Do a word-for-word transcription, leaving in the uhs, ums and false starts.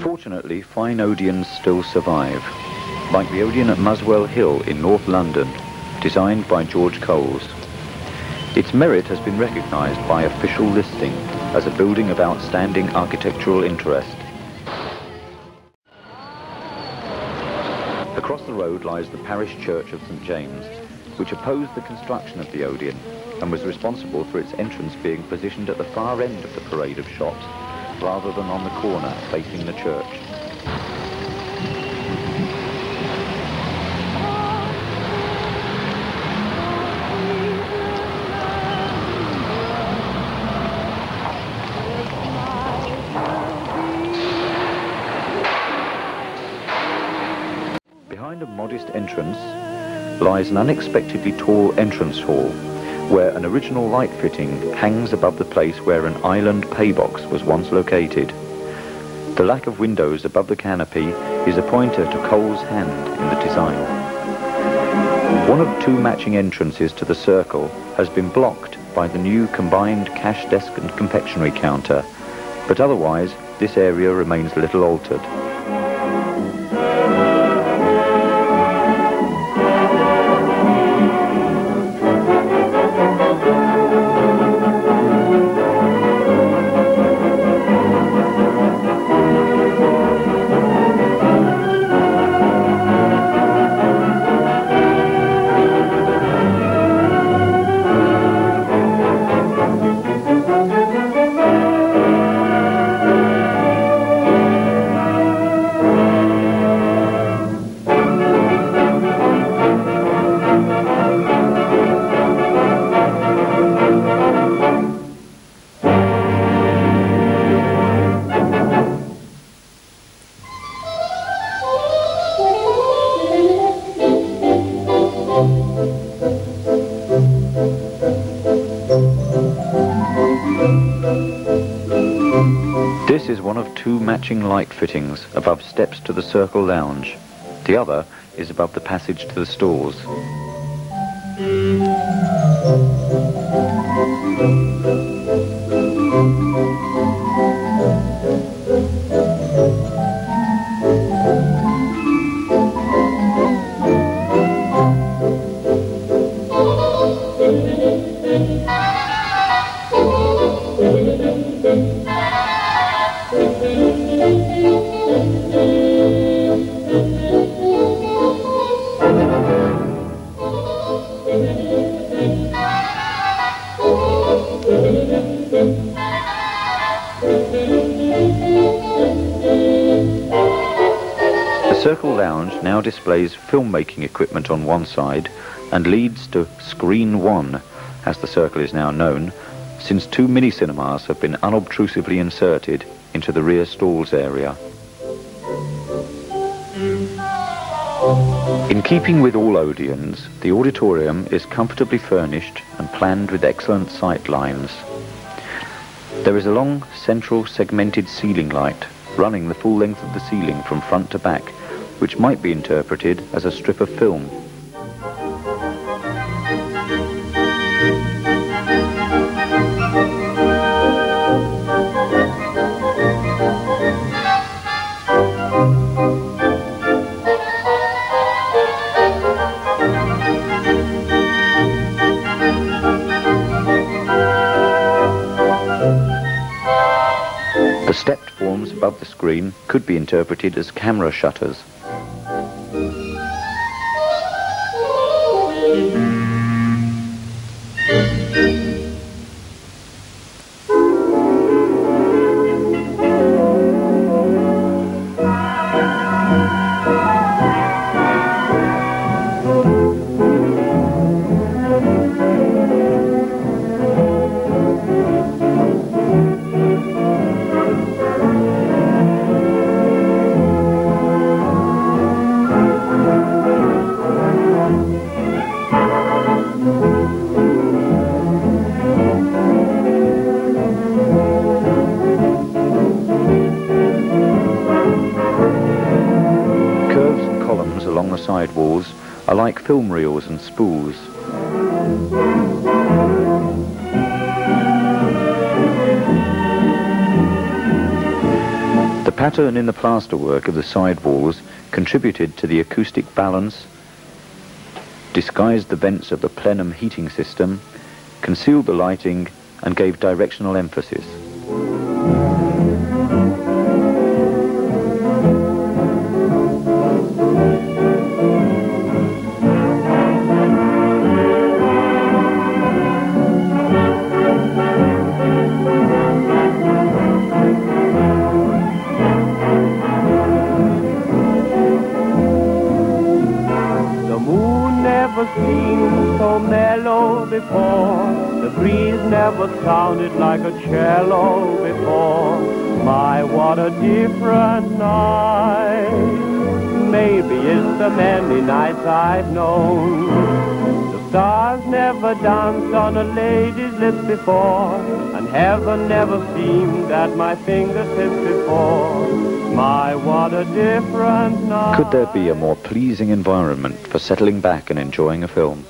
Fortunately, fine Odeons still survive, like the Odeon at Muswell Hill in North London, designed by George Coles. Its merit has been recognised by official listing as a building of outstanding architectural interest. Across the road lies the parish church of Saint James, which opposed the construction of the Odeon and was responsible for its entrance being positioned at the far end of the parade of shops, rather than on the corner facing the church. Behind a modest entrance lies an unexpectedly tall entrance hall, where an original light fitting hangs above the place where an island paybox was once located. The lack of windows above the canopy is a pointer to Cole's hand in the design. One of two matching entrances to the circle has been blocked by the new combined cash desk and confectionery counter, but otherwise this area remains little altered. This is one of two matching light fittings above steps to the circle lounge. The other is above the passage to the stores. The Circle Lounge now displays filmmaking equipment on one side and leads to Screen One, as the circle is now known, since two mini-cinemas have been unobtrusively inserted into the rear stalls area. In keeping with all Odeons, the auditorium is comfortably furnished and planned with excellent sight lines. There is a long central segmented ceiling light running the full length of the ceiling from front to back, which might be interpreted as a strip of film. The stepped forms above the screen could be interpreted as camera shutters. Along the side walls are like film reels and spools. The pattern in the plasterwork of the side walls contributed to the acoustic balance, disguised the vents of the plenum heating system, concealed the lighting, and gave directional emphasis. Sounded like a cello before. My, what a different night. Maybe it's the many nights I've known. The stars never danced on a lady's lips before, and heaven never seemed at my fingertips before. My, what a different night. Could there be a more pleasing environment for settling back and enjoying a film?